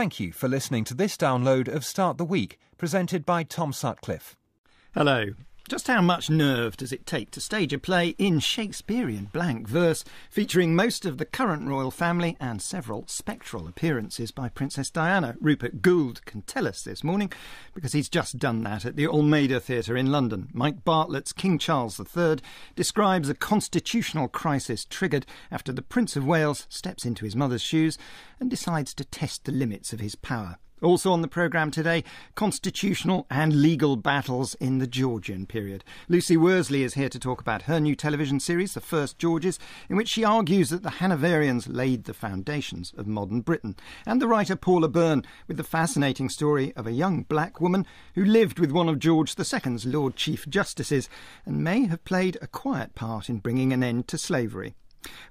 Thank you for listening to this download of Start the Week, presented by Tom Sutcliffe. Hello. Just how much nerve does it take to stage a play in Shakespearean blank verse, featuring most of the current royal family and several spectral appearances by Princess Diana? Rupert Goold can tell us this morning, because he's just done that at the Almeida Theatre in London. Mike Bartlett's King Charles III describes a constitutional crisis triggered after the Prince of Wales steps into his mother's shoes and decides to test the limits of his power. Also on the programme today, constitutional and legal battles in the Georgian period. Lucy Worsley is here to talk about her new television series, The First Georges, in which she argues that the Hanoverians laid the foundations of modern Britain. And the writer Paula Byrne with the fascinating story of a young black woman who lived with one of George II's Lord Chief Justices and may have played a quiet part in bringing an end to slavery.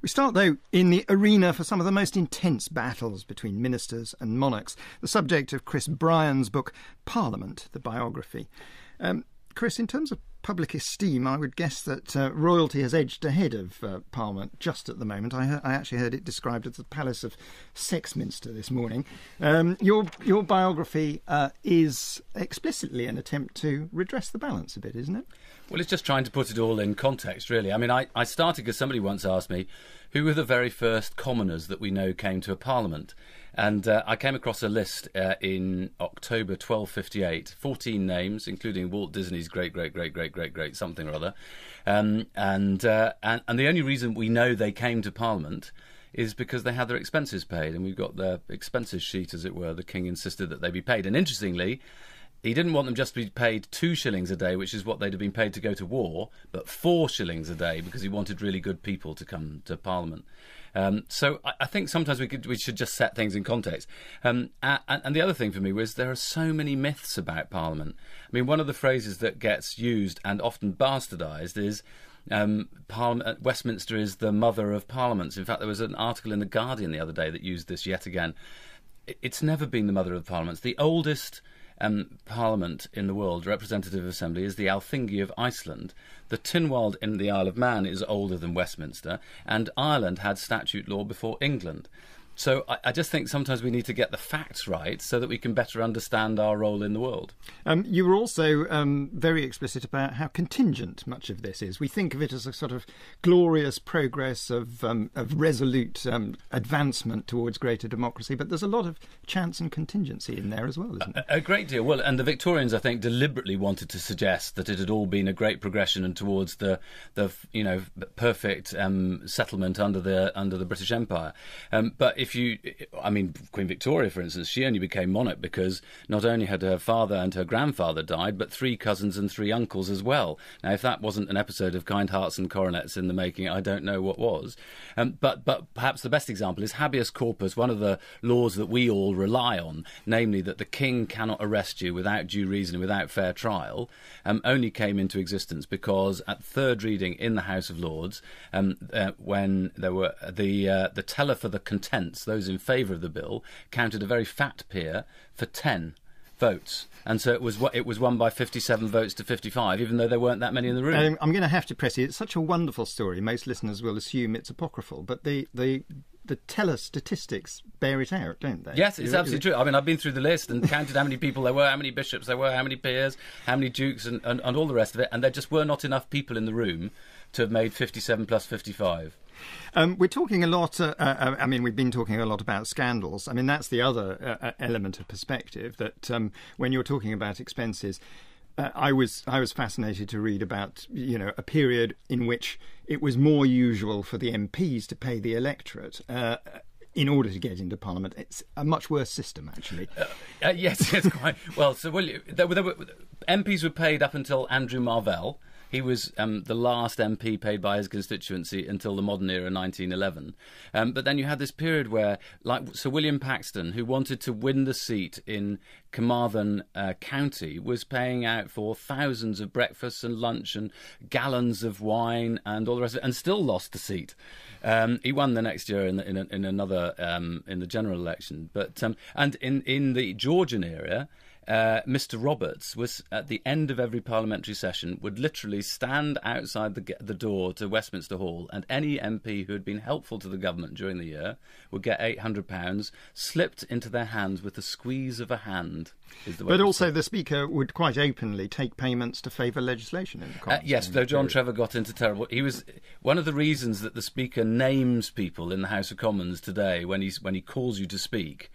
We start, though, in the arena for some of the most intense battles between ministers and monarchs, the subject of Chris Bryan's book, Parliament, the Biography. Chris, in terms of public esteem, I would guess that royalty has edged ahead of Parliament just at the moment. I actually heard it described as the Palace of Sexminster this morning. Your biography is explicitly an attempt to redress the balance a bit, isn't it? Well, it's just trying to put it all in context, really. I mean, I started because somebody once asked me, who were the very first commoners that we know came to a Parliament? And I came across a list in October 1258, 14 names, including Walt Disney's great something or other. And the only reason we know they came to Parliament is because they had their expenses paid, and we've got their expenses sheet, as it were. The King insisted that they be paid. And interestingly, he didn't want them just to be paid 2 shillings a day, which is what they'd have been paid to go to war, but 4 shillings a day, because he wanted really good people to come to Parliament. So I think sometimes we should just set things in context. And the other thing for me was there are so many myths about Parliament. I mean, one of the phrases that gets used and often bastardised is Westminster is the mother of parliaments. In fact, there was an article in The Guardian the other day that used this yet again. It's never been the mother of parliaments. The oldest Parliament in the world, representative assembly, is the Althingi of Iceland. The Tynwald in the Isle of Man is older than Westminster, and Ireland had statute law before England. So I just think sometimes we need to get the facts right so that we can better understand our role in the world. You were also very explicit about how contingent much of this is. We think of it as a sort of glorious progress of resolute advancement towards greater democracy, but there's a lot of chance and contingency in there as well, isn't there? A great deal. Well, and the Victorians, I think, deliberately wanted to suggest that it had all been a great progression and towards the perfect settlement under the British Empire. But I mean, Queen Victoria, for instance, she only became monarch because not only had her father and her grandfather died, but 3 cousins and 3 uncles as well. Now, if that wasn't an episode of Kind Hearts and Coronets in the making, I don't know what was. But perhaps the best example is habeas corpus, one of the laws that we all rely on, namely that the king cannot arrest you without due reason, without fair trial, only came into existence because at third reading in the House of Lords, when there were the teller for the contents, those in favour of the bill, counted a very fat peer for 10 votes. And so it was won by 57 votes to 55, even though there weren't that many in the room. I'm going to have to press you. It's such a wonderful story. Most listeners will assume it's apocryphal, but the teller statistics bear it out, don't they? Yes, it's absolutely true. I mean, I've been through the list and counted how many people there were, how many bishops there were, how many peers, how many dukes and all the rest of it. And there just were not enough people in the room to have made 57 plus 55. We're talking a lot, I mean, we've been talking a lot about scandals. I mean, that's the other element of perspective, that when you're talking about expenses, I was fascinated to read about, a period in which it was more usual for the MPs to pay the electorate in order to get into Parliament. It's a much worse system, actually. Yes, it's quite. Well, so MPs were paid up until Andrew Marvell. He was the last MP paid by his constituency until the modern era, 1911. But then you had this period where, like Sir William Paxton, who wanted to win the seat in Carmarthen County, was paying out for thousands of breakfasts and lunch and gallons of wine and all the rest of it, and still lost the seat. He won the next year in another in the general election, but and in the Georgian era. Mr. Roberts was, at the end of every parliamentary session, would literally stand outside the door to Westminster Hall, and any MP who had been helpful to the government during the year would get £800 slipped into their hands with the squeeze of a hand. But also the Speaker would quite openly take payments to favour legislation in the Commons. Yes, though John Trevor got into terrible... He was one of the reasons that the Speaker names people in the House of Commons today when he calls you to speak...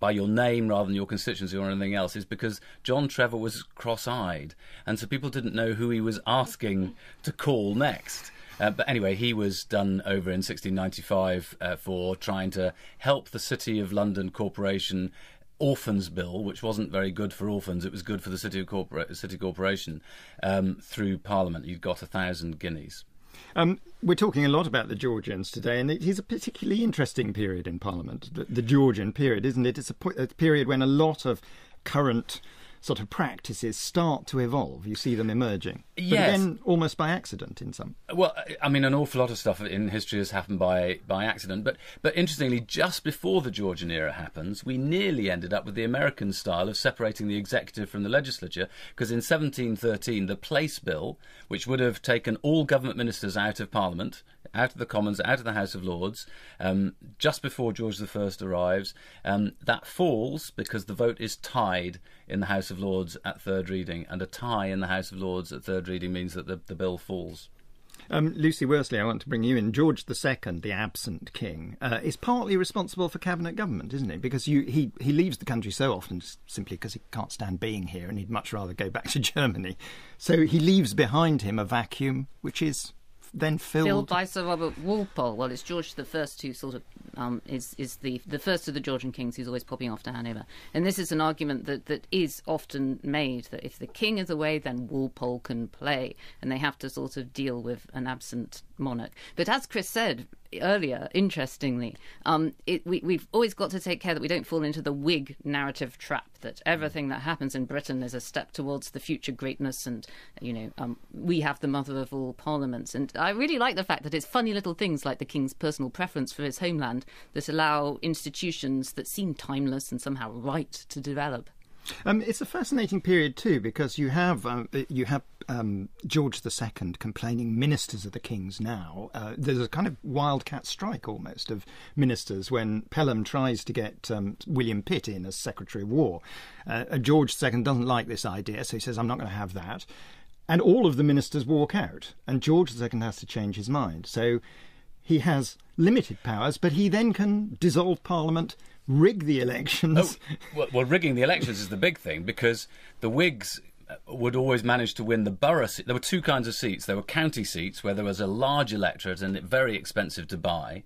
by your name rather than your constituency or anything else, is because John Trevor was cross-eyed, and so people didn't know who he was asking to call next. But anyway, he was done over in 1695 for trying to help the City of London Corporation Orphans Bill, which wasn't very good for orphans, it was good for the City Corporation, through Parliament. He got 1,000 guineas. We're talking a lot about the Georgians today, and it is a particularly interesting period in Parliament, the Georgian period, isn't it? It's a period when a lot of current sort of practices start to evolve. You see them emerging. Yes. But then almost by accident in some... Well, I mean, an awful lot of stuff in history has happened by accident. But interestingly, just before the Georgian era happens, we nearly ended up with the American style of separating the executive from the legislature, because in 1713, the Place Bill, which would have taken all government ministers out of Parliament, out of the Commons, out of the House of Lords, just before George I arrives, that falls because the vote is tied in the House of Lords at third reading, and a tie in the House of Lords at third reading means that the bill falls. Lucy Worsley, I want to bring you in. George II, the absent king, is partly responsible for cabinet government, isn't he? Because he leaves the country so often simply because he can't stand being here and he'd much rather go back to Germany. So he leaves behind him a vacuum which is then filled by Sir Robert Walpole. Well, it's George the First who sort of is the first of the Georgian kings who's always popping off to Hanover. And this is an argument that is often made, that if the king is away, then Walpole can play, and they have to sort of deal with an absent monarch. But as Chris said earlier, interestingly, we've always got to take care that we don't fall into the Whig narrative trap, that everything that happens in Britain is a step towards the future greatness, and we have the mother of all parliaments. And I really like the fact that it's funny little things like the king's personal preference for his homeland that allow institutions that seem timeless and somehow right to develop. It's a fascinating period too, because you have George II complaining ministers are the king's now. There's a kind of wildcat strike almost of ministers when Pelham tries to get William Pitt in as Secretary of War. George II doesn't like this idea, so he says, I'm not going to have that. And all of the ministers walk out, and George II has to change his mind. So he has limited powers, but he then can dissolve Parliament, rig the elections. Well, rigging the elections is the big thing, because the Whigs would always manage to win the borough seat. There were two kinds of seats. There were county seats, where there was a large electorate and very expensive to buy.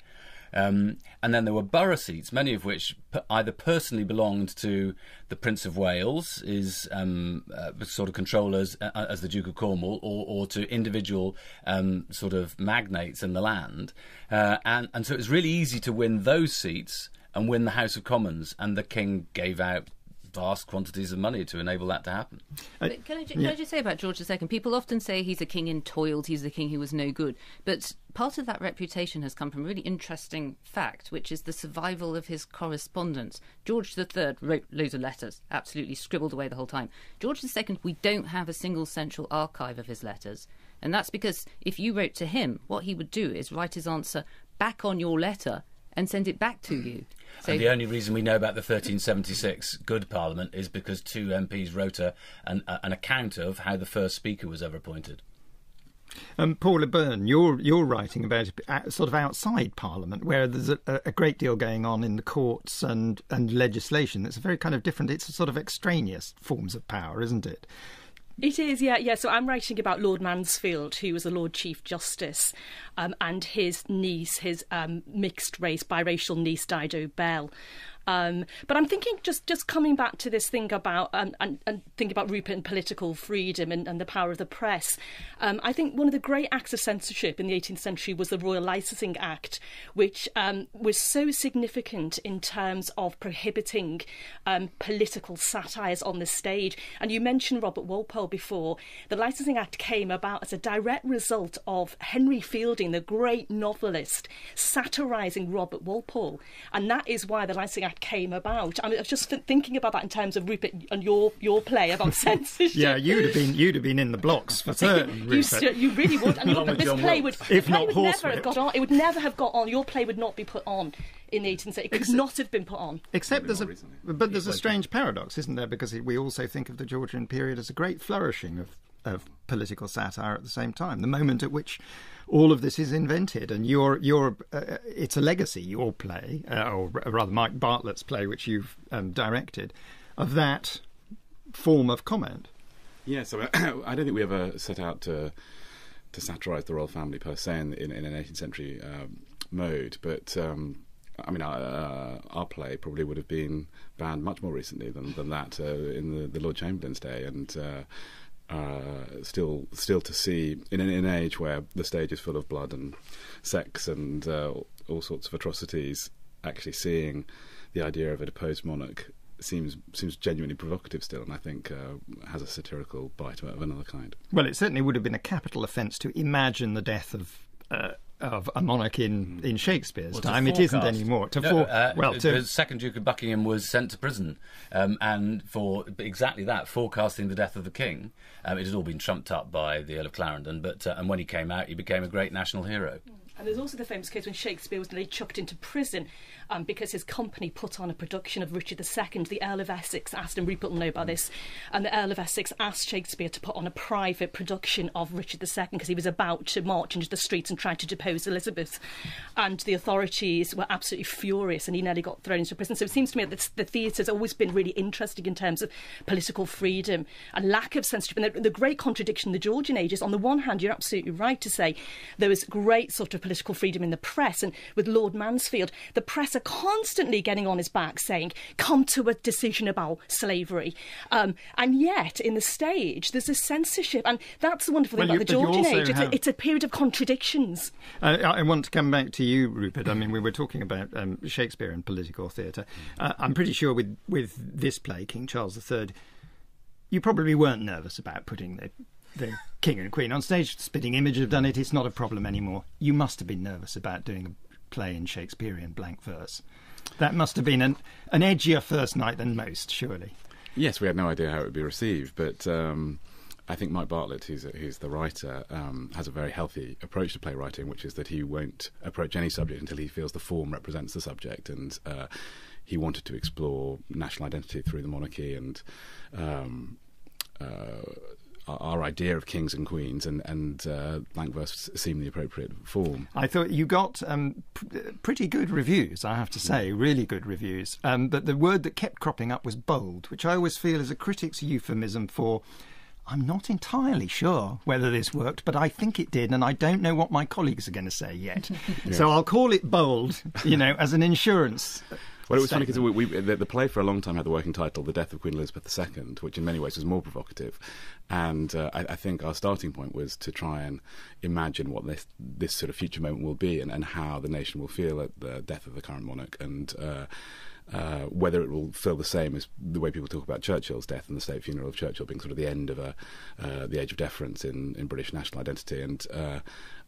And then there were borough seats, many of which either personally belonged to the Prince of Wales, is sort of controlled as the Duke of Cornwall, or to individual sort of magnates in the land. And so it was really easy to win those seats and win the House of Commons, and the king gave out vast quantities of money to enable that to happen. Can I just say about George II, people often say he's a king entoiled, he's the king who was no good, but part of that reputation has come from a really interesting fact, which is the survival of his correspondence. George III wrote loads of letters, absolutely scribbled away the whole time. George II, we don't have a single central archive of his letters, and that's because if you wrote to him, what he would do is write his answer back on your letter and send it back to you. So, and the only reason we know about the 1376 Good Parliament is because two MPs wrote an account of how the first Speaker was ever appointed. Paula Byrne, you're writing about sort of outside Parliament, where there's a great deal going on in the courts and legislation. It's a very kind of different, it's a sort of extraneous forms of power, isn't it? It is, yeah. So I'm writing about Lord Mansfield, who was a Lord Chief Justice, and his niece, his mixed-race, biracial niece, Dido Belle. But I'm thinking, just coming back to this thing about and think about Rupert and political freedom and the power of the press, I think one of the great acts of censorship in the 18th century was the Royal Licensing Act, which was so significant in terms of prohibiting political satires on the stage. And you mentioned Robert Walpole before. The Licensing Act came about as a direct result of Henry Fielding, the great novelist, satirising Robert Walpole, and that is why the Licensing Act that came about. I mean, I was just thinking about that in terms of Rupert and your play about censorship. Yeah, you'd have been in the blocks for certain. you really would. And look, this play would, if not never have got on. It would never have got on. Your play would not be put on in 1860. It could not have been put on. Except there's a strange paradox, isn't there? Because we also think of the Georgian period as a great flourishing of political satire at the same time, the moment at which all of this is invented, and your it's a legacy, your play, or rather Mike Bartlett's play, which you've directed, of that form of comment. Yes, I don't think we ever set out to satirise the royal family per se in an 18th century mode, but our play probably would have been banned much more recently than that in the Lord Chamberlain's day, and still to see in an age where the stage is full of blood and sex and all sorts of atrocities, actually seeing the idea of a deposed monarch seems genuinely provocative still, and I think has a satirical bite of another kind. Well, it certainly would have been a capital offence to imagine the death of a monarch in Shakespeare's time. It isn't anymore. The second Duke of Buckingham was sent to prison and for exactly that, forecasting the death of the king. It had all been trumped up by the Earl of Clarendon, but and when he came out, he became a great national hero. And there's also the famous case when Shakespeare was nearly chucked into prison because his company put on a production of Richard II. The Earl of Essex asked, and Rupert will know about this, and the Earl of Essex asked Shakespeare to put on a private production of Richard II because he was about to march into the streets and try to depose Elizabeth. And the authorities were absolutely furious and he nearly got thrown into prison. So it seems to me that the theatre's always been really interesting in terms of political freedom and lack of censorship. And the great contradiction in the Georgian age is, on the one hand, you're absolutely right to say there was great sort of political freedom in the press, and with Lord Mansfield, the press are constantly getting on his back saying, come to a decision about slavery. And yet, in the stage, there's a censorship, and that's the wonderful thing about the Georgian age. It's a period of contradictions. I want to come back to you, Rupert. I mean, we were talking about Shakespeare and political theatre. I'm pretty sure with this play, King Charles III, you probably weren't nervous about putting the king and queen on stage. The Spitting Image have done it. It's not a problem anymore. You must have been nervous about doing a play in Shakespearean blank verse. That must have been an edgier first night than most, surely. Yes, we had no idea how it would be received, but I think Mike Bartlett, who's the writer, has a very healthy approach to playwriting, which is that he won't approach any subject until he feels the form represents the subject, and he wanted to explore national identity through the monarchy and our idea of kings and queens, and blank verse seemed the appropriate form. I thought you got pretty good reviews, I have to say, really good reviews. But the word that kept cropping up was bold, which I always feel is a critic's euphemism for, I'm not entirely sure whether this worked, but I think it did, and I don't know what my colleagues are going to say yet. Yes. So I'll call it bold, as an insurance. Well, it was funny because the play for a long time had the working title The Death of Queen Elizabeth II, which in many ways was more provocative. And I think our starting point was to try and imagine what this sort of future moment will be and how the nation will feel at the death of the current monarch, and whether it will feel the same as the way people talk about Churchill's death and the state funeral of Churchill being sort of the end of the age of deference in British national identity. And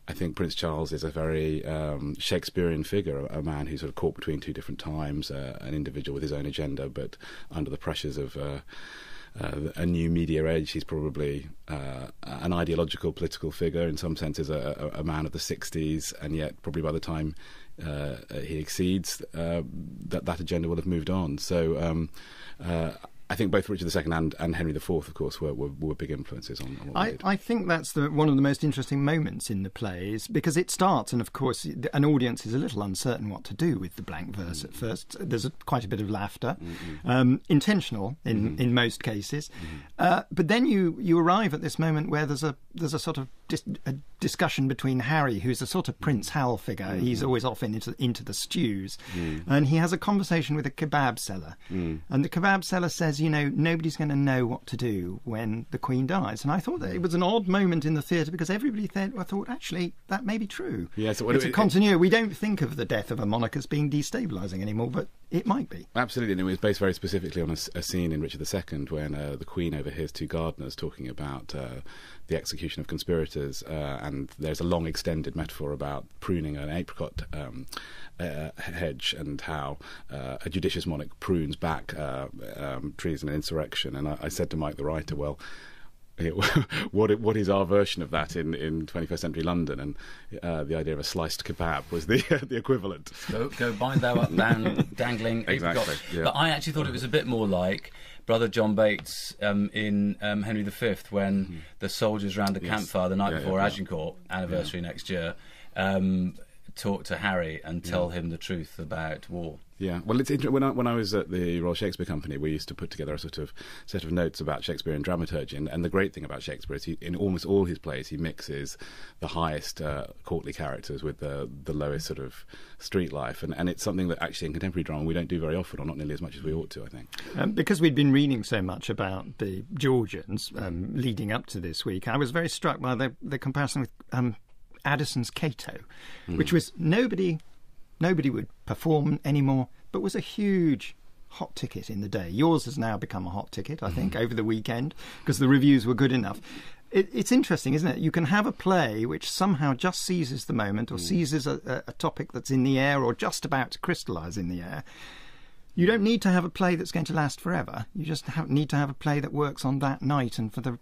I think Prince Charles is a very Shakespearean figure, a man who's sort of caught between two different times, an individual with his own agenda, but under the pressures of a new media age, he's probably an ideological political figure, in some senses a man of the 60s, and yet probably by the time he exceeds, that agenda will have moved on. So I think both Richard II and Henry IV, of course, were big influences on what we did. I think that's one of the most interesting moments in the plays, because it starts, and of course an audience is a little uncertain what to do with the blank verse at first. There's quite a bit of laughter, intentional in most cases, but then you arrive at this moment where there's a sort of discussion between Harry, who's a sort of Prince Hal figure. He's always off into the stews, and he has a conversation with a kebab seller, and the kebab seller says, nobody's going to know what to do when the Queen dies. And I thought that it was an odd moment in the theatre because everybody thought, actually, that may be true. Yeah, so it's a continuity. We don't think of the death of a monarch as being destabilising anymore, but It might be. Absolutely. And it was based very specifically on a scene in Richard II when the Queen overhears two gardeners talking about the execution of conspirators, and there's a long extended metaphor about pruning an apricot hedge and how a judicious monarch prunes back treason and insurrection. And I said to Mike the writer, well, what is our version of that in 21st century London? And the idea of a sliced kebab was the equivalent. Go bind thou up, dangling. Exactly. Yeah. But I actually thought it was a bit more like Brother John Bates in Henry V, when the soldiers round the campfire the night before Agincourt anniversary next year talk to Harry and tell him the truth about war. Yeah, well, it's interesting. When I was at the Royal Shakespeare Company, we used to put together a sort of set of notes about Shakespearean dramaturgy, and the great thing about Shakespeare is, in almost all his plays, he mixes the highest courtly characters with the lowest sort of street life, and it's something that actually in contemporary drama we don't do very often, or not nearly as much as we ought to, I think. Because we'd been reading so much about the Georgians leading up to this week, I was very struck by the comparison with Addison's Cato, which was nobody would perform anymore, but was a huge hot ticket in the day. Yours has now become a hot ticket, I think, over the weekend, because the reviews were good enough. It's interesting, isn't it? You can have a play which somehow just seizes the moment, or seizes a topic that's in the air, or just about to crystallise in the air. You don't need to have a play that's going to last forever. You just need to have a play that works on that night and for the...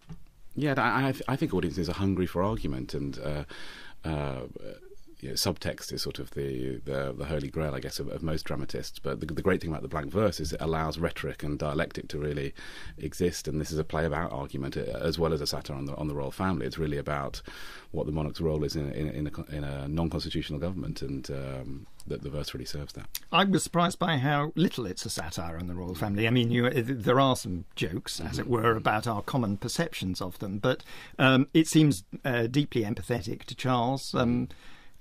Yeah, I think audiences are hungry for argument, and... you know, subtext is sort of the holy grail, I guess, of most dramatists. But the great thing about the blank verse is it allows rhetoric and dialectic to really exist. And this is a play about argument as well as a satire on the royal family. It's really about what the monarch's role is in a non-constitutional government, and that the verse really serves that. I was surprised by how little it's a satire on the royal family. I mean, there are some jokes, as it were, about our common perceptions of them, but it seems deeply empathetic to Charles.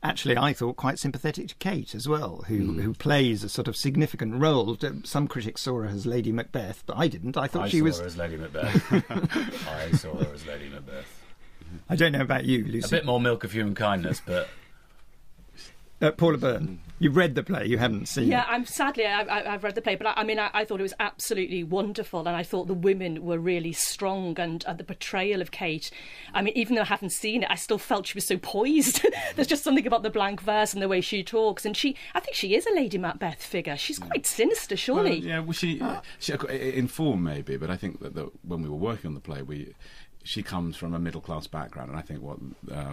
Actually, I thought quite sympathetic to Kate as well, who plays a sort of significant role. Some critics saw her as Lady Macbeth, but I didn't. I thought she was... I saw her as Lady Macbeth. I saw her as Lady Macbeth. I don't know about you, Lucy. A bit more milk of human kindness, but... Paula Byrne, you've read the play, you haven't seen it. Yeah, sadly, I've read the play, but I thought it was absolutely wonderful, and I thought the women were really strong, and the portrayal of Kate, I mean, even though I haven't seen it, I still felt she was so poised. There's just something about the blank verse and the way she talks, and I think she is a Lady Macbeth figure. She's quite sinister, surely. Well, yeah, well, she in form, maybe, but I think that when we were working on the play, she comes from a middle-class background, and I think what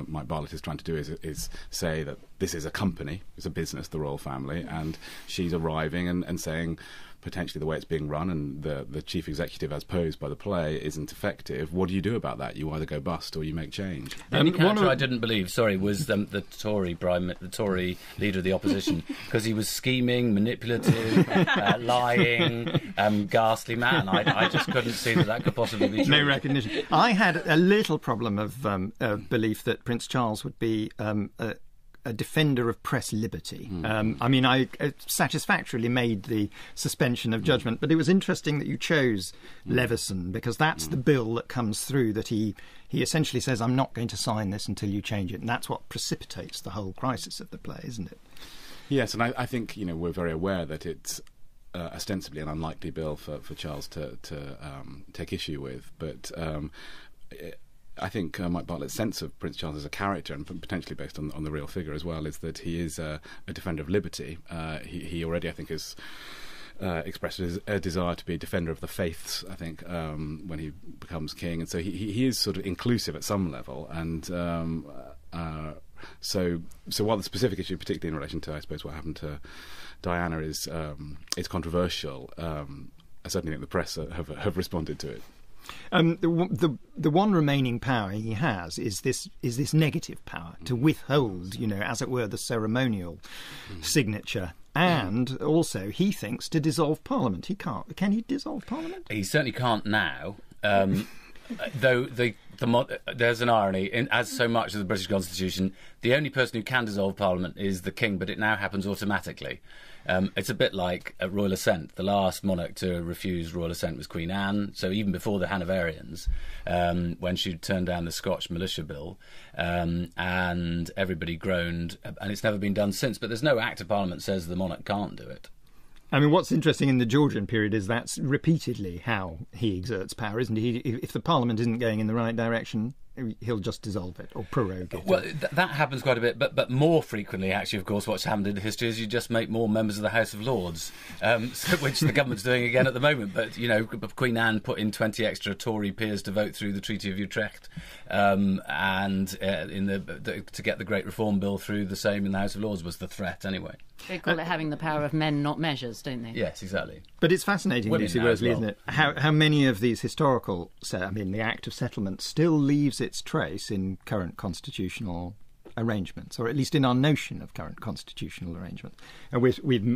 Mike Barlett is trying to do is say that this is a company, it's a business, the royal family, and she's arriving and saying potentially the way it's being run and the chief executive as posed by the play isn't effective. What do you do about that? You either go bust or you make change. The only character I didn't believe, sorry, was the Tory leader of the opposition, because he was scheming, manipulative, lying, ghastly man. I just couldn't see that could possibly be true. No recognition. I had a little problem of belief that Prince Charles would be a defender of press liberty. I mean, I satisfactorily made the suspension of judgment, but it was interesting that you chose Leveson, because that's the bill that comes through that he essentially says, I'm not going to sign this until you change it. And that's what precipitates the whole crisis of the play, isn't it? Yes, and I think, you know, we're very aware that it's ostensibly an unlikely bill for Charles to take issue with, but I think Mike Bartlett's sense of Prince Charles as a character, and potentially based on the real figure as well, is that he is a defender of liberty. He already, I think, has expressed a desire to be a defender of the faiths, I think, when he becomes king. And so he is sort of inclusive at some level. And so while the specific issue, particularly in relation to, I suppose, what happened to Diana is controversial, I certainly think the press have responded to it. The one remaining power he has is this negative power to withhold, you know, as it were, the ceremonial signature, and also he thinks to dissolve Parliament. He can't. Can he dissolve Parliament? He certainly can't now. Though there's an irony in, as so much of the British Constitution, the only person who can dissolve Parliament is the King, but it now happens automatically. It's a bit like a royal assent. The last monarch to refuse royal assent was Queen Anne, so even before the Hanoverians, when she turned down the Scotch militia bill, and everybody groaned, and it's never been done since. But there's no Act of Parliament says the monarch can't do it. I mean, what's interesting in the Georgian period is that's repeatedly how he exerts power, isn't he? If the Parliament isn't going in the right direction, he'll just dissolve it or prorogue it. Well, that happens quite a bit, but more frequently, actually, of course, what's happened in history is you just make more members of the House of Lords, which the government's doing again at the moment. But, you know, Queen Anne put in 20 extra Tory peers to vote through the Treaty of Utrecht to get the Great Reform Bill through, the same in the House of Lords was the threat anyway. They call it having the power of men, not measures, don't they? Yes, exactly. But it's fascinating, women, Lucy Worsley, isn't it? How many of these historical... I mean, the Act of Settlement still leaves its trace in current constitutional arrangements, or at least in our notion of current constitutional arrangements. And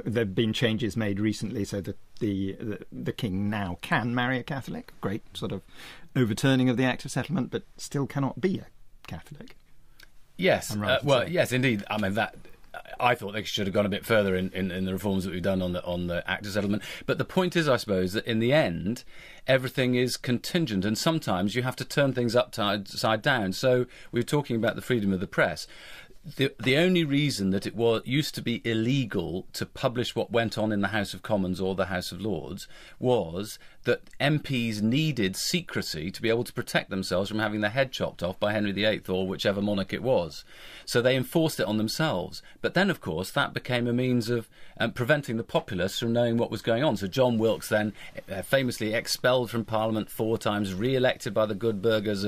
there have been changes made recently so that the king now can marry a Catholic, great sort of overturning of the Act of Settlement, but still cannot be a Catholic. Yes, yes, indeed. I mean, that... I thought they should have gone a bit further in the reforms that we've done on the Act of Settlement. But the point is, I suppose, that in the end, everything is contingent, and sometimes you have to turn things upside down. So we're talking about the freedom of the press. The only reason that it used to be illegal to publish what went on in the House of Commons or the House of Lords was that MPs needed secrecy to be able to protect themselves from having their head chopped off by Henry VIII or whichever monarch it was. So they enforced it on themselves. But then, of course, that became a means of preventing the populace from knowing what was going on. So John Wilkes then famously expelled from Parliament 4 times, re-elected by the good burghers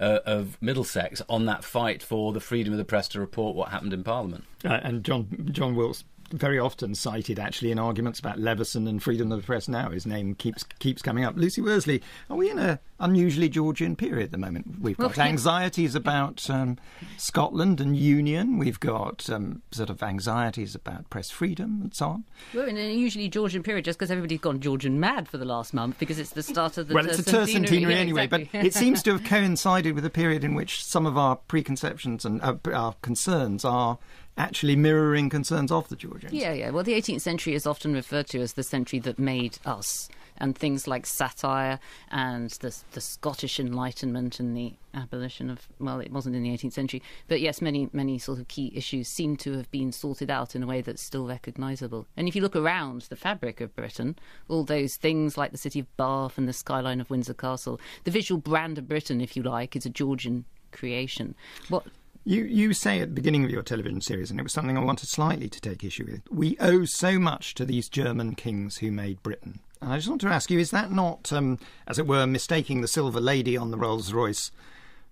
of Middlesex on that fight for the freedom of the press to report what happened in Parliament. And John Wilkes very often cited actually in arguments about Leveson and freedom of the press now. His name keeps coming up. Lucy Worsley, are we in an unusually Georgian period at the moment? We've got anxieties about Scotland and union. We've got sort of anxieties about press freedom and so on. We're in an unusually Georgian period just because everybody's gone Georgian mad for the last month because it's the start of the Well, it's a tercentenary anyway, exactly. But it seems to have coincided with a period in which some of our preconceptions and our concerns are actually mirroring concerns of the Georgians. Yeah. Well, the 18th century is often referred to as the century that made us, and things like satire and the Scottish Enlightenment and the abolition of... Well, it wasn't in the 18th century, but yes, many sort of key issues seem to have been sorted out in a way that's still recognisable. And if you look around the fabric of Britain, all those things like the city of Bath and the skyline of Windsor Castle, the visual brand of Britain, if you like, is a Georgian creation. You say at the beginning of your television series, and it was something I wanted slightly to take issue with, we owe so much to these German kings who made Britain. And I just want to ask you, is that not, as it were, mistaking the Silver Lady on the Rolls-Royce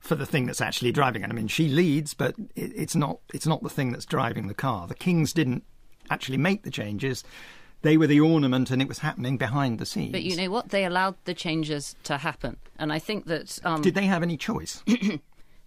for the thing that's actually driving it? I mean, she leads, but it's not the thing that's driving the car. The kings didn't actually make the changes. They were the ornament and it was happening behind the scenes. But you know what? They allowed the changes to happen. And I think that... Did they have any choice?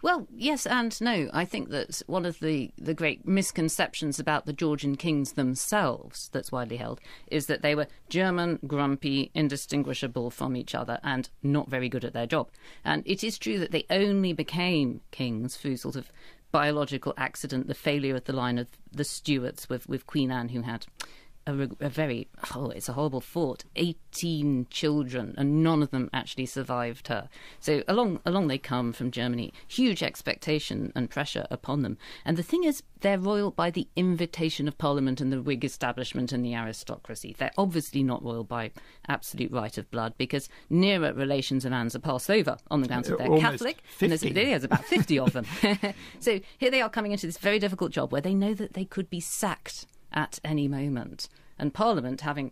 Well, yes and no. I think that one of the great misconceptions about the Georgian kings themselves that's widely held is that they were German, grumpy, indistinguishable from each other and not very good at their job. And it is true that they only became kings through sort of biological accident, the failure of the line of the Stuarts with Queen Anne, who had... it's a horrible thought, 18 children, and none of them actually survived her. So along they come from Germany, huge expectation and pressure upon them. And the thing is, they're royal by the invitation of Parliament and the Whig establishment and the aristocracy. They're obviously not royal by absolute right of blood, because nearer relations of Anne's are passed over on the grounds that they're Catholic. And there's about 50 of them. So here they are coming into this very difficult job where they know that they could be sacked at any moment. And Parliament, having,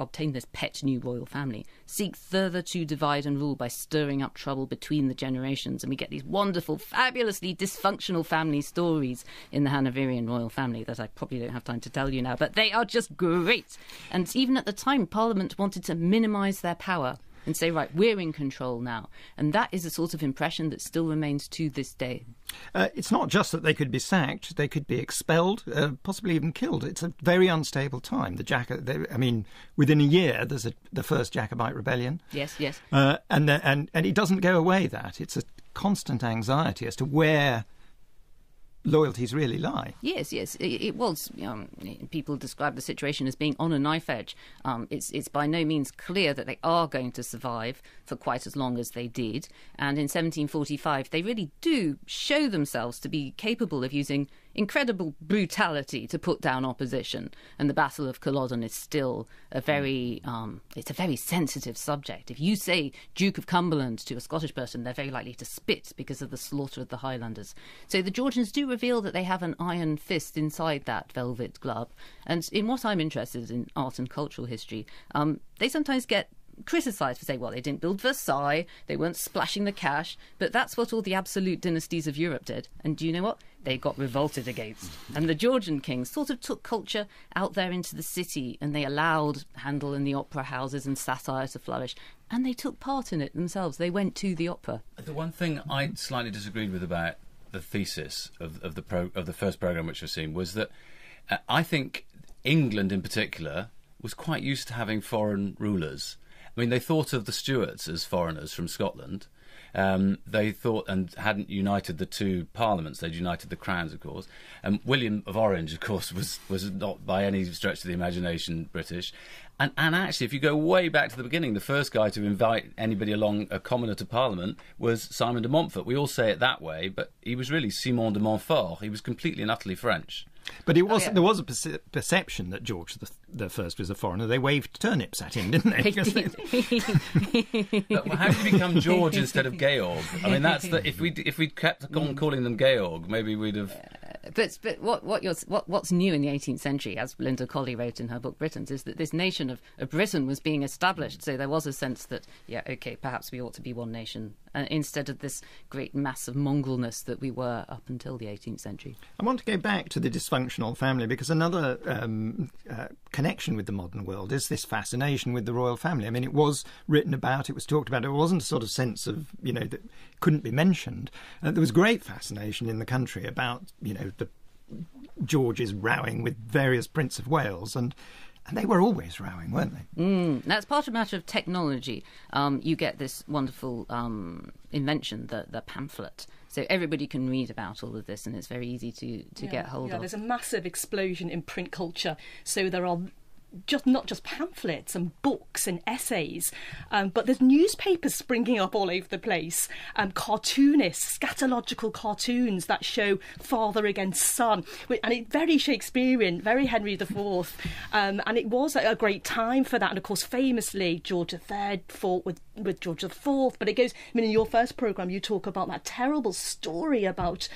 obtained this pet new royal family, seek further to divide and rule by stirring up trouble between the generations. And we get these wonderful, fabulously dysfunctional family stories in the Hanoverian royal family that I probably don't have time to tell you now, but they are just great. And even at the time, Parliament wanted to minimise their power and say, right, we're in control now. And that is the sort of impression that still remains to this day. It's not just that they could be sacked, they could be expelled, possibly even killed. It's a very unstable time. Within a year, there's the first Jacobite rebellion. Yes. And it doesn't go away, that. It's a constant anxiety as to where loyalties really lie. Yes. It was. People describe the situation as being on a knife edge. It's by no means clear that they are going to survive for quite as long as they did. And in 1745, they really do show themselves to be capable of using incredible brutality to put down opposition. And the Battle of Culloden is still a very, it's a very sensitive subject. If you say Duke of Cumberland to a Scottish person, they're very likely to spit because of the slaughter of the Highlanders. So the Georgians do reveal that they have an iron fist inside that velvet glove. And in what I'm interested in, art and cultural history, they sometimes get criticised for saying, well, they didn't build Versailles, they weren't splashing the cash, but that's what all the absolute dynasties of Europe did. And do you know what? They got revolted against. And the Georgian kings sort of took culture out there into the city, and they allowed Handel and the opera houses and satire to flourish. And they took part in it themselves. They went to the opera. The one thing I slightly disagreed with about the thesis of the first programme which we've seen was that I think England in particular was quite used to having foreign rulers. I mean, they thought of the Stuarts as foreigners from Scotland. They thought, and hadn't united the two parliaments. They'd united the crowns, of course. And William of Orange, of course, was not by any stretch of the imagination British. And actually, if you go way back to the beginning, the first guy to invite anybody along, a commoner, to Parliament was Simon de Montfort. We all say it that way, but he was really Simon de Montfort. He was completely and utterly French. But it was, there was a perception that George the First was a foreigner. They waved turnips at him, didn't they? Well, how did he become George instead of Georg? I mean, that's the, if we'd kept on calling them Georg, maybe we'd have. But what's new in the 18th century, as Linda Colley wrote in her book Britons, is that this nation of Britain was being established. So there was a sense that, yeah, okay, perhaps we ought to be one nation, instead of this great mass of mongrelness that we were up until the 18th century. I want to go back to the dysfunctional family, because another connection with the modern world is this fascination with the royal family. I mean, it was written about, it was talked about, it wasn't a sort of sense of, you know, that couldn't be mentioned. There was great fascination in the country about, you know, the Georges rowing with various Prince of Wales, and they were always rowing, weren't they? That's part of a matter of technology. You get this wonderful invention, the pamphlet. So everybody can read about all of this, and it's very easy to get hold of. There's a massive explosion in print culture. So there are not just pamphlets and books and essays, but there's newspapers springing up all over the place, cartoonists, scatological cartoons that show father against son, and it's very Shakespearean, very Henry IV, and it was a great time for that. And of course, famously, George III fought with George IV, but it goes, I mean, in your first programme you talk about that terrible story about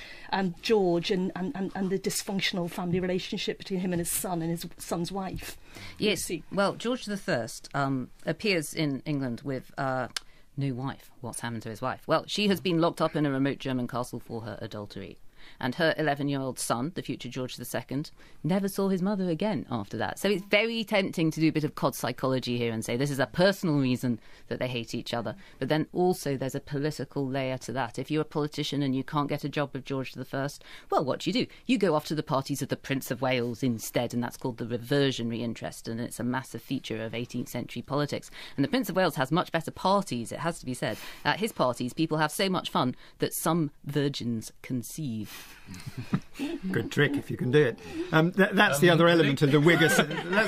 George and the dysfunctional family relationship between him and his son and his son's wife. Yes, well, George I appears in England with new wife. What's happened to his wife? Well, she has been locked up in a remote German castle for her adultery. And her 11-year-old son, the future George II, never saw his mother again after that. So it's very tempting to do a bit of cod psychology here and say this is a personal reason that they hate each other. But then also there's a political layer to that. If you're a politician and you can't get a job with George I, well, what do? You go off to the parties of the Prince of Wales instead, and that's called the reversionary interest, and it's a massive feature of 18th century politics. And the Prince of Wales has much better parties, it has to be said. At his parties, people have so much fun that some virgins conceive. Good trick if you can do it. That's the other element of the Whig. That's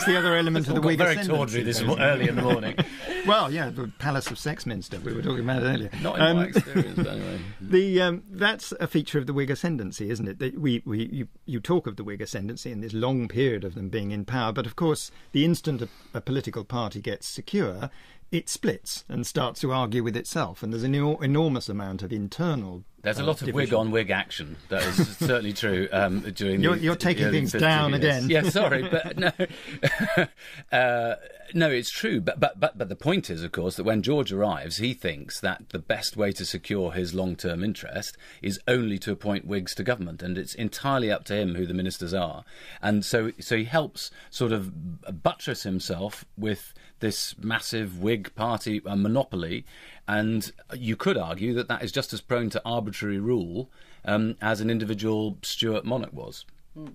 the other element of the Whig. Very tawdry this early in the morning. Well, yeah, the Palace of Sexminster we were talking about earlier. Not in my experience, but anyway. That's a feature of the Whig ascendancy, isn't it? That you talk of the Whig ascendancy and this long period of them being in power, but of course, the instant a political party gets secure, it splits and starts to argue with itself, and there's an enormous amount of internal. There's a lot of Whig on Whig action. That is certainly true. During you're taking things down again. Yeah, sorry, but no, no, it's true. But the point is, of course, that when George arrives, he thinks that the best way to secure his long-term interest is only to appoint Whigs to government, and it's entirely up to him who the ministers are. And so he helps sort of buttress himself with this massive Whig party monopoly, and you could argue that that is just as prone to arbitrary rule as an individual Stuart monarch was.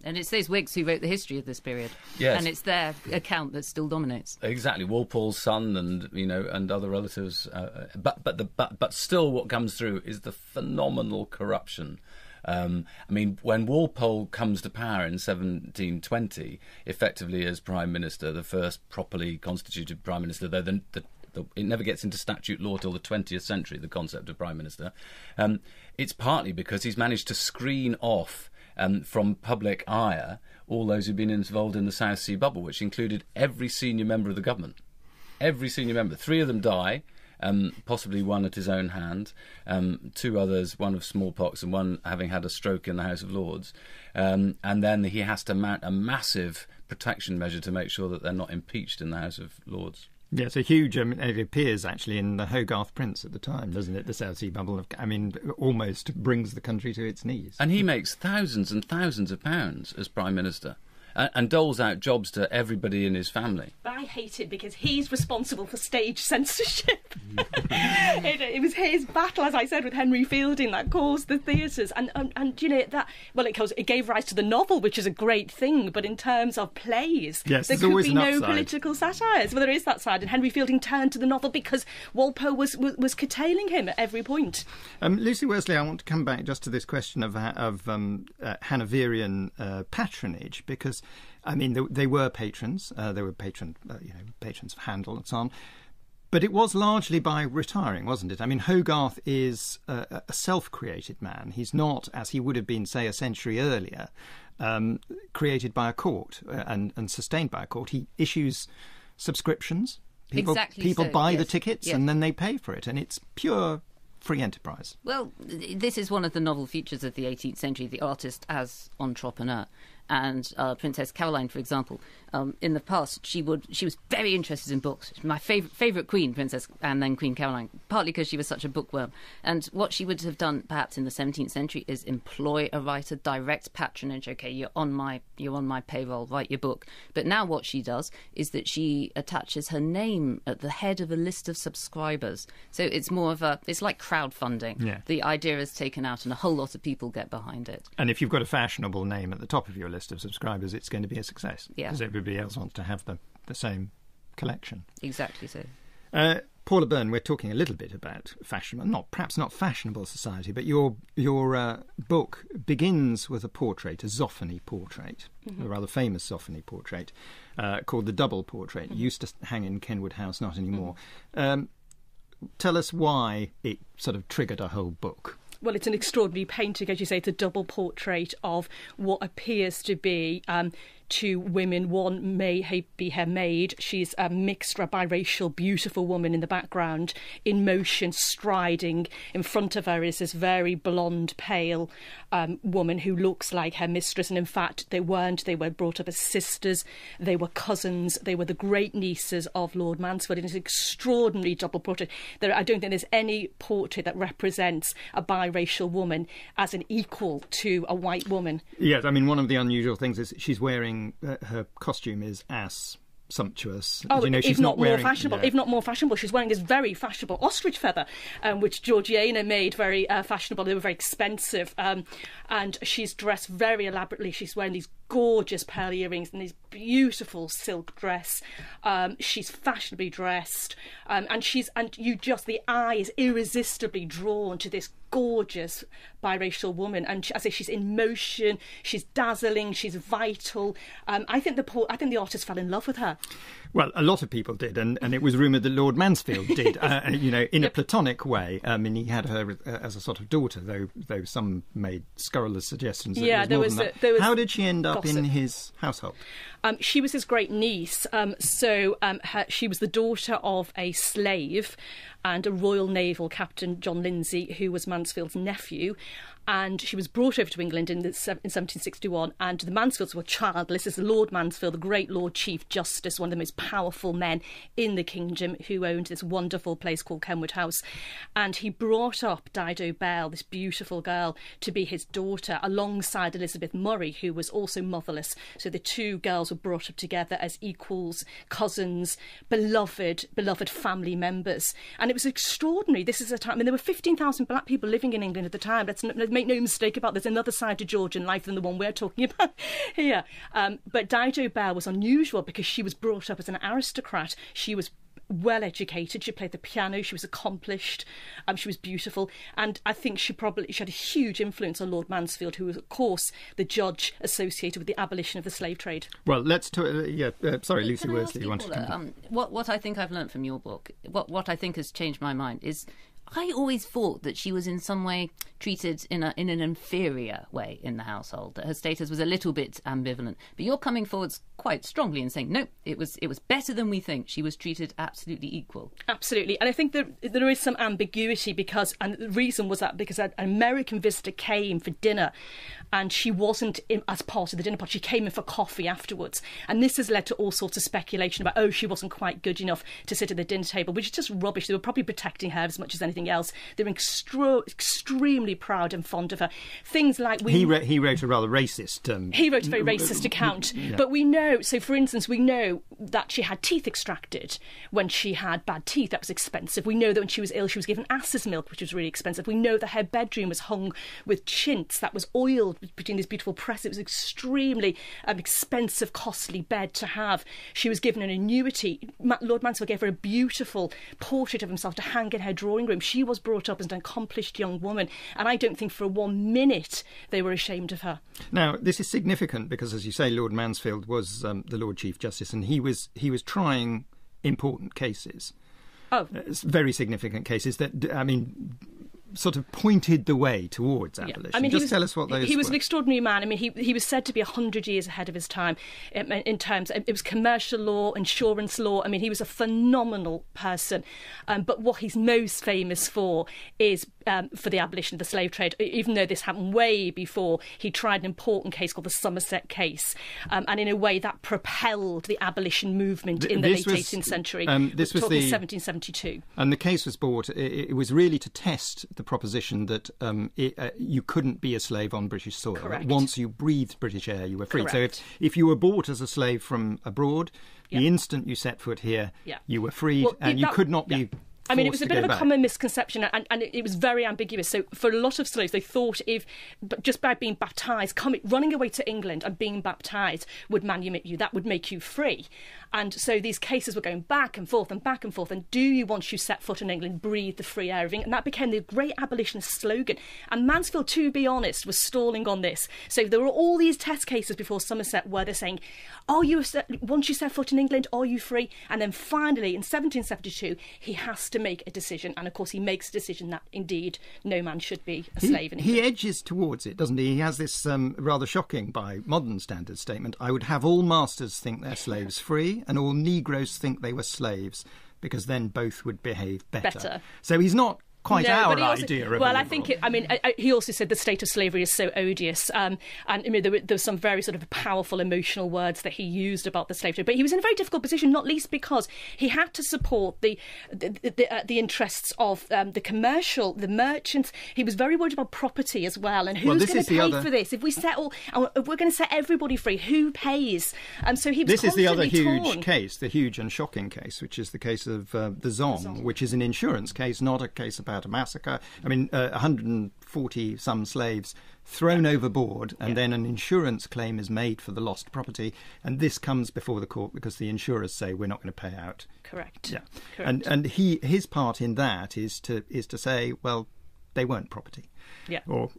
And it's those Whigs who wrote the history of this period, yes, and it's their account that still dominates. Exactly, Walpole's son, and you know, and other relatives. But still, what comes through is the phenomenal corruption. I mean, when Walpole comes to power in 1720, effectively as Prime Minister, the first properly constituted Prime Minister, though it never gets into statute law till the 20th century, the concept of Prime Minister, it's partly because he's managed to screen off from public ire all those who'd been involved in the South Sea bubble, which included every senior member of the government. Every senior member. 3 of them die, possibly 1 at his own hand, 2 others, 1 of smallpox and 1 having had a stroke in the House of Lords. And then he has to mount a massive protection measure to make sure that they're not impeached in the House of Lords. Yeah, it's a huge, it appears actually in the Hogarth prints at the time, doesn't it? The South Sea bubble, almost brings the country to its knees. And he makes thousands and thousands of pounds as Prime Minister. And doles out jobs to everybody in his family. I hate it because he's responsible for stage censorship. It was his battle, as I said, with Henry Fielding that caused the theatres. And you know, that, well, it gave rise to the novel, which is a great thing, but in terms of plays, yes, there could be no political satires. Well, there is that side, and Henry Fielding turned to the novel because Walpole was curtailing him at every point. Lucy Worsley, I want to come back just to this question of Hanoverian patronage, because I mean, they were patrons. They were patrons of Handel and so on. But it was largely by retiring, wasn't it? I mean, Hogarth is a self-created man. He's not, as he would have been, say, a century earlier, created by a court and sustained by a court. He issues subscriptions. People buy the tickets and then they pay for it. And it's pure free enterprise. Well, this is one of the novel features of the 18th century, the artist as entrepreneur. And Princess Caroline, for example, in the past, she was very interested in books. My favourite queen, Princess Anne, then Queen Caroline, partly because she was such a bookworm. And what she would have done, perhaps in the 17th century, is employ a writer, direct patronage. Okay, you're on my payroll, write your book. But now what she does is that she attaches her name at the head of a list of subscribers. So it's more of it's like crowdfunding. Yeah. The idea is taken out, and a whole lot of people get behind it. And if you've got a fashionable name at the top of your list of subscribers, it's going to be a success, because everybody else wants to have the same collection. Exactly so. Paula Byrne, we're talking a little bit about fashionable, perhaps not fashionable society, but your book begins with a portrait, a Zoffany portrait, a rather famous Zoffany portrait called the Double Portrait. It used to hang in Kenwood House, not anymore. Tell us why it sort of triggered a whole book. Well, it's an extraordinary painting, as you say. It's a double portrait of what appears to be two women. One may be her maid. She's a mixed, biracial, beautiful woman in the background, in motion, striding. In front of her is this very blonde, pale woman who looks like her mistress. And in fact, they weren't. They were brought up as sisters. They were cousins. They were the great nieces of Lord Mansfield. And it's an extraordinary double portrait. I don't think there's any portrait that represents a biracial woman as an equal to a white woman. Yes, I mean, one of the unusual things is she's wearing her costume is as sumptuous. Oh, she's not more fashionable. Yeah. If not more fashionable, she's wearing this very fashionable ostrich feather, which Georgiana made very fashionable. They were very expensive, and she's dressed very elaborately. She's wearing these gorgeous pearl earrings and this beautiful silk dress. She's fashionably dressed, the eye is irresistibly drawn to this gorgeous biracial woman, and I say she's in motion, she's dazzling, she's vital. I think the artist fell in love with her. Well, a lot of people did, and it was rumoured that Lord Mansfield did, in a platonic way. I mean, he had her as a sort of daughter, though some made scurrilous suggestions. How did she end up in his household? She was his great niece, she was the daughter of a slave and a Royal Naval Captain, John Lindsay, who was Mansfield's nephew. And she was brought over to England in 1761, and the Mansfields were childless. This is Lord Mansfield, the great Lord Chief Justice, one of the most powerful men in the kingdom, who owned this wonderful place called Kenwood House. And he brought up Dido Belle, this beautiful girl, to be his daughter, alongside Elizabeth Murray, who was also motherless. So the two girls were brought up together as equals, cousins, beloved family members. And it was extraordinary. This is a time, there were 15,000 black people living in England at the time. Make no mistake about, there's another side to Georgian life than the one we're talking about here. But Dido Belle was unusual because she was brought up as an aristocrat. She was well educated. She played the piano. She was accomplished. She was beautiful, and I think she had a huge influence on Lord Mansfield, who was, of course, the judge associated with the abolition of the slave trade. Well, let's talk. Lucy Worsley, you wanted to. What I think I've learnt from your book, what I think has changed my mind is I always thought that she was in some way treated in an inferior way in the household, that her status was a little bit ambivalent. But you're coming forward quite strongly and saying, no, it was better than we think. She was treated absolutely equal. Absolutely. And I think there is some ambiguity because, and the reason was that because an American visitor came for dinner and she wasn't in as part of the dinner party. She came in for coffee afterwards. And this has led to all sorts of speculation about, oh, she wasn't quite good enough to sit at the dinner table, which is just rubbish. They were probably protecting her as much as anything else. They were extremely proud and fond of her. Things like... He wrote a rather racist... He wrote a very racist account. Yeah. But we know... So, for instance, we know that she had teeth extracted when she had bad teeth. That was expensive. We know that when she was ill, she was given ass's milk, which was really expensive. We know that her bedroom was hung with chintz that was oiled between these beautiful presses. It was an extremely expensive, costly bed to have. She was given an annuity. Lord Mansfield gave her a beautiful portrait of himself to hang in her drawing room. She was brought up as an accomplished young woman, and I don't think for 1 minute they were ashamed of her. Now, this is significant because, as you say, Lord Mansfield was the Lord Chief Justice, and he was trying important cases. Oh, very significant cases that, I mean, sort of pointed the way towards abolition. Yeah. I mean, just tell us what those were. He was an extraordinary man. I mean, he was said to be 100 years ahead of his time in terms... It was commercial law, insurance law. I mean, he was a phenomenal person. But what he's most famous for is... for the abolition of the slave trade, even though this happened way before, he tried an important case called the Somerset case, and in a way that propelled the abolition movement in the late 18th century. This was 1772. And the case was brought, it was really to test the proposition that you couldn't be a slave on British soil. Correct. Once you breathed British air, you were free. Correct. So if you were bought as a slave from abroad, yeah, the instant you set foot here, yeah, you were freed, well, and you could not be... Yeah. I mean, it was a bit of a common misconception, and it was very ambiguous. So for a lot of slaves, they thought just by being baptised, running away to England and being baptised would manumit you, that would make you free. And so these cases were going back and forth and back and forth. And do you, once you set foot in England, breathe the free air of England? And that became the great abolitionist slogan. And Mansfield, to be honest, was stalling on this. So there were all these test cases before Somerset where they're saying, once you set foot in England, are you free? And then finally, in 1772, he has to make a decision, and of course he makes a decision that indeed no man should be a slave. He edges towards it, doesn't he? He has this rather shocking, by modern standards, statement: I would have all masters think their slaves free and all negroes think they were slaves, because then both would behave better. So he's not quite our idea of... Well, I think, he also said the state of slavery is so odious, and I mean, there were some very sort of powerful emotional words that he used about the slave trade. But he was in a very difficult position, not least because he had to support the interests of the merchants. He was very worried about property as well, and who's going to pay for this? If we're going to set everybody free, who pays? And so he was... This is the other huge case, the huge and shocking case, which is the case of the Zong, which is an insurance case, not a case about a massacre. I mean, 140 some slaves thrown overboard, and then an insurance claim is made for the lost property, and this comes before the court because the insurers say we're not going to pay out. Correct. Yeah. Correct. And his part in that is to say, well, they weren't property. Yeah. Or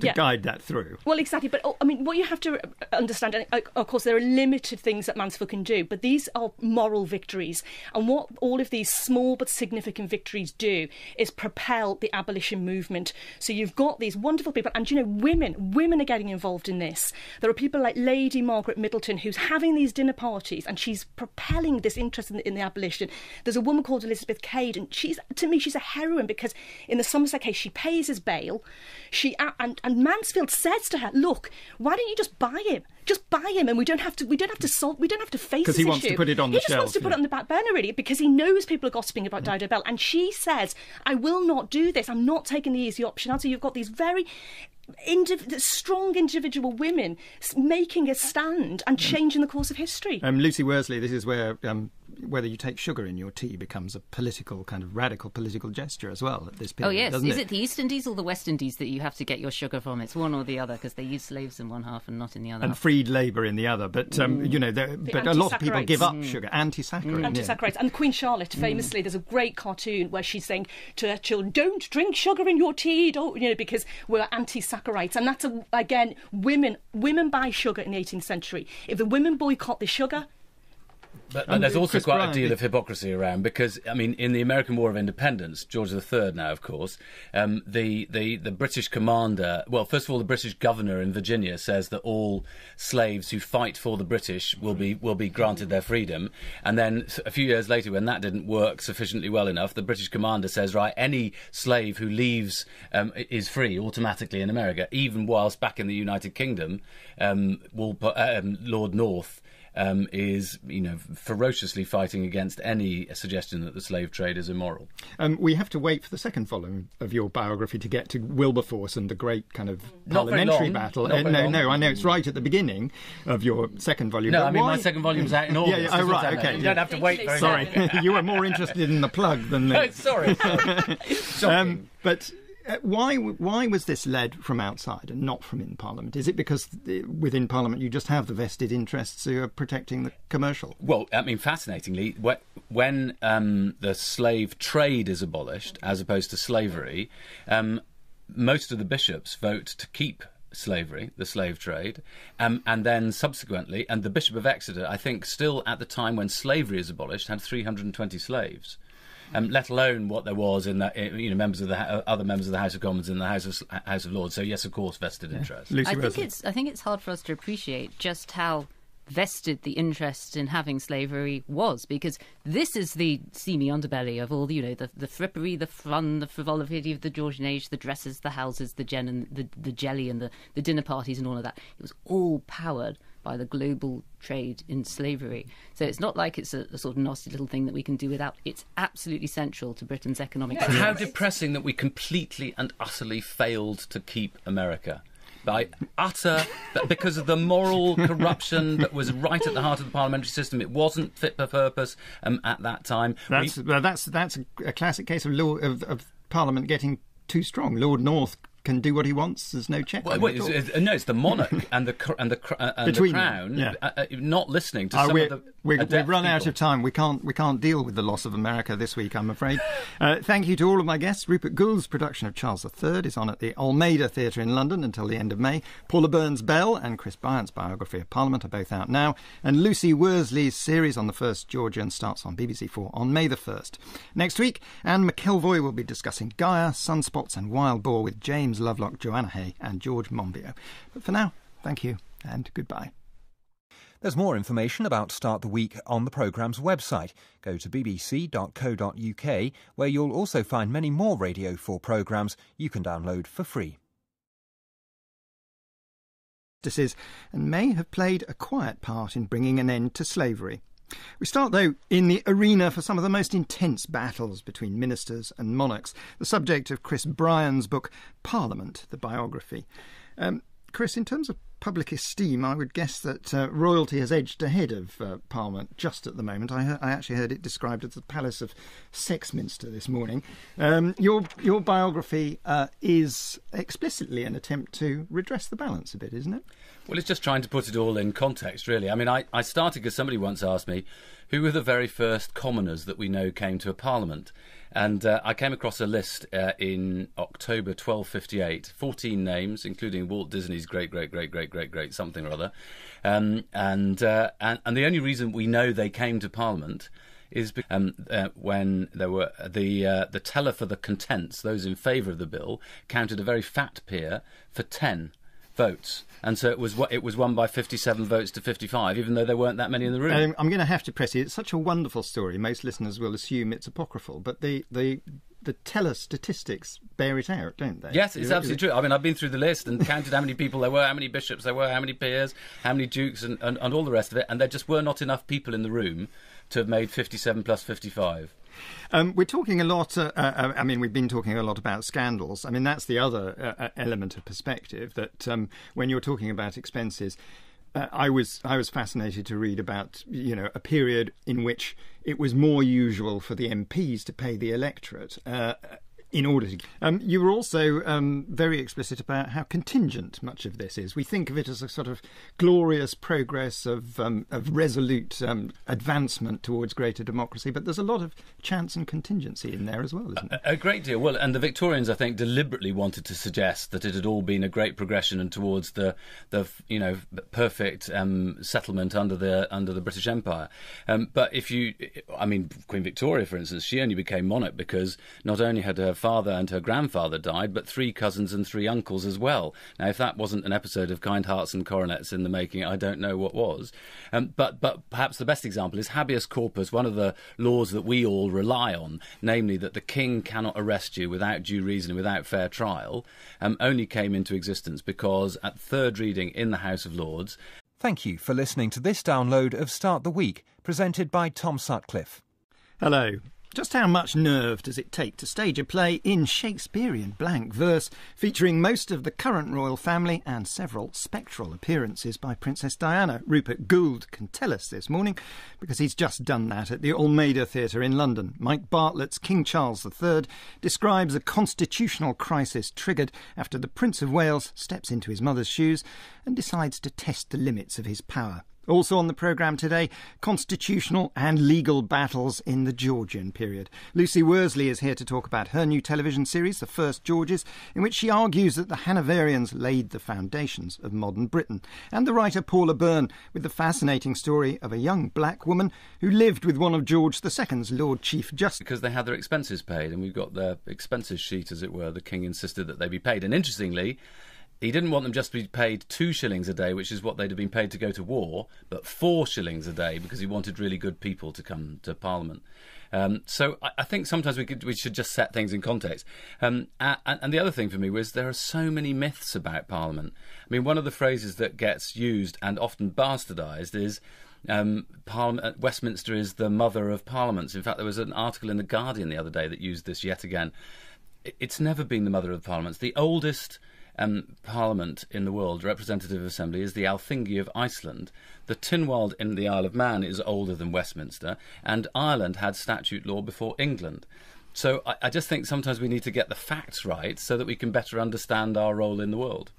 to guide that through. Well, exactly. But, I mean, what you have to understand, and of course, there are limited things that Mansfield can do, but these are moral victories. And what all of these small but significant victories do is propel the abolition movement. So you've got these wonderful people, and, you know, women are getting involved in this. There are people like Lady Margaret Middleton, who's having these dinner parties, and she's propelling this interest in the abolition. There's a woman called Elizabeth Cade, and to me, she's a heroine, because in the Somerset case, she pays his bail. And Mansfield says to her, "Look, why don't you just buy him? Just buy him, and we don't have to face this issue." Because he wants to put it on the shelf. He just wants to put it on the back burner, really, because he knows people are gossiping about Dido Belle, and she says, "I will not do this. I'm not taking the easy option." So you've got these very strong individual women making a stand and changing the course of history. Lucy Worsley, this is where whether you take sugar in your tea becomes a political, kind of radical political gesture as well at this period. Oh yes, is it the East Indies or the West Indies that you have to get your sugar from? It's one or the other, because they use slaves in one half and not in the other. And freed labour in the other, but you know, but a lot of people give up sugar. Anti-saccharine. Anti-saccharine. And Queen Charlotte, famously, there's a great cartoon where she's saying to her children, "Don't drink sugar in your tea, don't," you know, because we're anti-saccharites. And that's again, women buy sugar in the 18th century. If the women boycott the sugar, But there's also quite a deal of hypocrisy around, because, I mean, in the American War of Independence, George III now, of course, the British commander... Well, first of all, the British governor in Virginia says that all slaves who fight for the British will be granted their freedom. And then a few years later, when that didn't work sufficiently well enough, the British commander says, right, any slave who leaves is free automatically in America, even whilst back in the United Kingdom, Lord North... is, you know, ferociously fighting against any suggestion that the slave trade is immoral. We have to wait for the second volume of your biography to get to Wilberforce and the great kind of parliamentary battle. No, I know it's right at the beginning of your second volume. No, I mean, my second volume's out in August. Oh, right, OK. You don't have to wait very long. Sorry, you were more interested in the plug than the... Sorry. But... Why was this led from outside and not from in Parliament? Is it because within Parliament you just have the vested interests who are protecting the commercial? Well, I mean, fascinatingly, when the slave trade is abolished, as opposed to slavery, most of the bishops vote to keep slavery, the slave trade, and then subsequently, and the Bishop of Exeter, I think, still at the time when slavery is abolished, had 320 slaves. Let alone what there was in that, you know, other members of the House of Commons and the House of Lords. So yes, of course, vested interest. Yeah. I think it's hard for us to appreciate just how vested the interest in having slavery was, because this is the seamy underbelly of all, you know, the frippery, the fun, the frivolity of the Georgian age, the dresses, the houses, the jelly, and the dinner parties, and all of that. It was all powered by the global trade in slavery. So it's not like it's a sort of nasty little thing that we can do without. It's absolutely central to Britain's economic... Yeah. How depressing that we completely and utterly failed to keep America. By utter... because of the moral corruption that was right at the heart of the parliamentary system. It wasn't fit for purpose at that time. That's a classic case of Parliament getting too strong. Lord North... can do what he wants. There's no check. It's the monarch and the crown not listening to some of the... We've run out of time. We can't deal with the loss of America this week, I'm afraid. Thank you to all of my guests. Rupert Gould's production of Charles III is on at the Almeida Theatre in London until the end of May. Paula Byrne's Belle and Chris Bryant's biography of Parliament are both out now. And Lucy Worsley's series on the First Georgian starts on BBC4 on May the 1st. Next week, Anne McElvoy will be discussing Gaia, Sunspots and Wild Boar with James Lovelock, Joanna Hay and George Monbiot. But for now, thank you and goodbye. There's more information about Start the Week on the programme's website. Go to bbc.co.uk, where you'll also find many more Radio 4 programmes you can download for free. Justices and may have played a quiet part in bringing an end to slavery. We start, though, in the arena for some of the most intense battles between ministers and monarchs, the subject of Chris Bryant's book Parliament, the Biography. Chris, in terms of public esteem, I would guess that royalty has edged ahead of Parliament just at the moment. I actually heard it described as the Palace of Sexminster this morning. Your biography is explicitly an attempt to redress the balance a bit, isn't it? Well, it's just trying to put it all in context, really. I mean, I started because somebody once asked me, who were the very first commoners that we know came to a Parliament? And I came across a list in October 1258, 14 names, including Walt Disney's great something or other. And the only reason we know they came to Parliament is when there were the teller for the contents, those in favour of the bill, counted a very fat peer for 10 votes. And so it was won by 57 votes to 55, even though there weren't that many in the room. I'm going to have to press you. It's such a wonderful story. Most listeners will assume it's apocryphal, but the teller statistics bear it out, don't they? Yes, it's absolutely true. I mean, I've been through the list and counted how many people there were, how many bishops there were, how many peers, how many dukes, and all the rest of it. And there just were not enough people in the room to have made 57 plus 55. We're talking a lot, I mean, we've been talking a lot about scandals. I mean, that's the other element of perspective, that when you're talking about expenses, I was fascinated to read about, you know, a period in which it was more usual for the MPs to pay the electorate in order to... You were also very explicit about how contingent much of this is. We think of it as a sort of glorious progress of resolute advancement towards greater democracy, but there's a lot of chance and contingency in there as well, isn't there? A great deal. Well, and the Victorians, I think, deliberately wanted to suggest that it had all been a great progression and towards the you know, perfect settlement under the British Empire. But if you... I mean, Queen Victoria, for instance, she only became monarch because not only had her father and her grandfather died, but 3 cousins and 3 uncles as well. Now, if that wasn't an episode of Kind Hearts and Coronets in the making, I don't know what was. But perhaps the best example is habeas corpus, one of the laws that we all rely on, namely that the king cannot arrest you without due reason, without fair trial, only came into existence because at 3rd reading in the House of Lords... Thank you for listening to this download of Start the Week, presented by Tom Sutcliffe. Hello. Just how much nerve does it take to stage a play in Shakespearean blank verse featuring most of the current royal family and several spectral appearances by Princess Diana? Rupert Goold can tell us this morning because he's just done that at the Almeida Theatre in London. Mike Bartlett's King Charles III describes a constitutional crisis triggered after the Prince of Wales steps into his mother's shoes and decides to test the limits of his power. Also on the programme today, constitutional and legal battles in the Georgian period. Lucy Worsley is here to talk about her new television series, The First Georges, in which she argues that the Hanoverians laid the foundations of modern Britain. And the writer Paula Byrne with the fascinating story of a young black woman who lived with one of George II's Lord Chief Justice. Because they had their expenses paid, and we've got their expenses sheet, as it were. The king insisted that they be paid. And interestingly... he didn't want them just to be paid 2 shillings a day, which is what they'd have been paid to go to war, but 4 shillings a day because he wanted really good people to come to Parliament. So I think sometimes we should just set things in context. And the other thing for me was there are so many myths about Parliament. I mean, one of the phrases that gets used and often bastardised is... Parliament, Westminster is the mother of parliaments. In fact, there was an article in The Guardian the other day that used this yet again. It's never been the mother of parliaments. The oldest... Parliament in the world, Representative Assembly, is the Althingi of Iceland. The Tynwald in the Isle of Man is older than Westminster, and Ireland had statute law before England. So I just think sometimes we need to get the facts right so that we can better understand our role in the world.